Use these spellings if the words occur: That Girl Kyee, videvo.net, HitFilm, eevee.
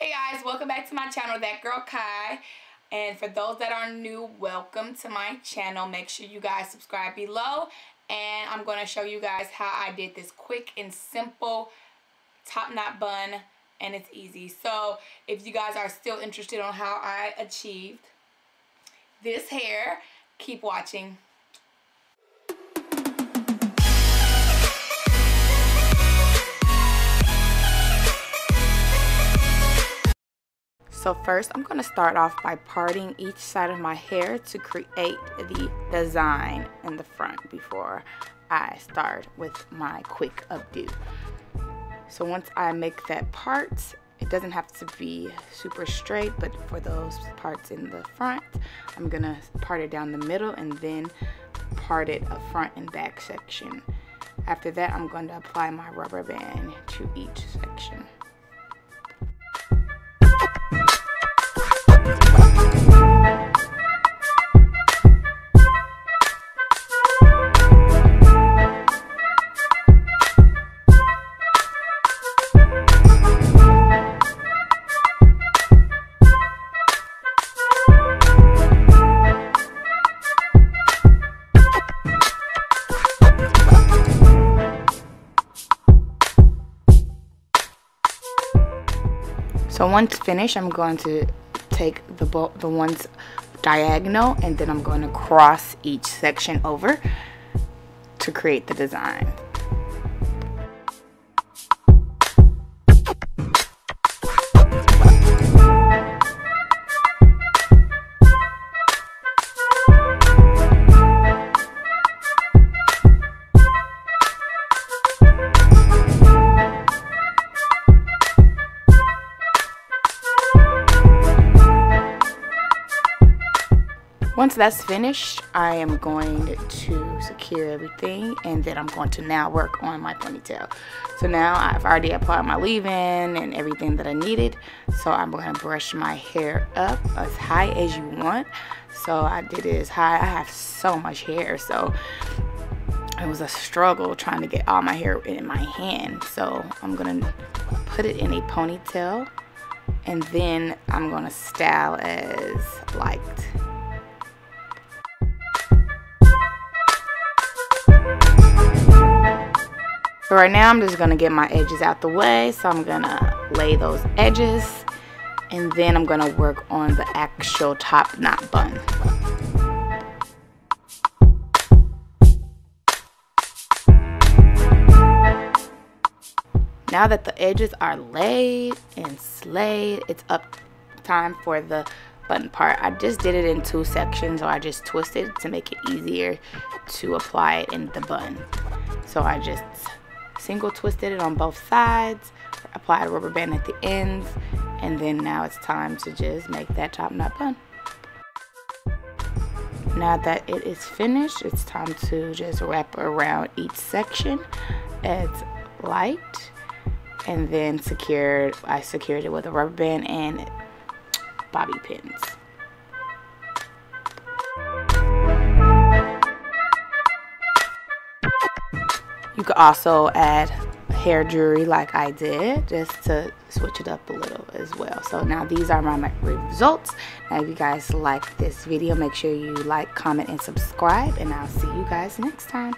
Hey guys, welcome back to my channel, That Girl Kyee. And for those that are new, welcome to my channel. Make sure you guys subscribe below. And I'm going to show you guys how I did this quick and simple top knot bun. And it's easy. So if you guys are still interested on how I achieved this hair, keep watching. So first, I'm going to start off by parting each side of my hair to create the design in the front before I start with my quick updo. So once I make that part, it doesn't have to be super straight, but for those parts in the front, I'm going to part it down the middle and then part it a front and back section. After that, I'm going to apply my rubber band to each section. So once finished, I'm going to take the ones diagonal, and then I'm going to cross each section over to create the design. Once that's finished, I am going to secure everything, and then I'm going to now work on my ponytail. So now I've already applied my leave-in and everything that I needed. So I'm going to brush my hair up as high as you want. So I did it as high. I have so much hair, so it was a struggle trying to get all my hair in my hand. So I'm going to put it in a ponytail, and then I'm going to style as liked. So right now I'm just going to get my edges out the way, so I'm going to lay those edges, and then I'm going to work on the actual top knot bun. Now that the edges are laid and slayed, it's up time for the bun part. I just did it in two sections, so I just twisted to make it easier to apply it in the bun. So I just single twisted it on both sides, applied a rubber band at the ends, and then now it's time to just make that top knot bun. Now that it is finished, it's time to just wrap around each section as light, and then I secured it with a rubber band and bobby pins. You could also add hair jewelry like I did, just to switch it up a little as well. So now these are my results. Now if you guys like this video, make sure you like, comment, and subscribe, and I'll see you guys next time.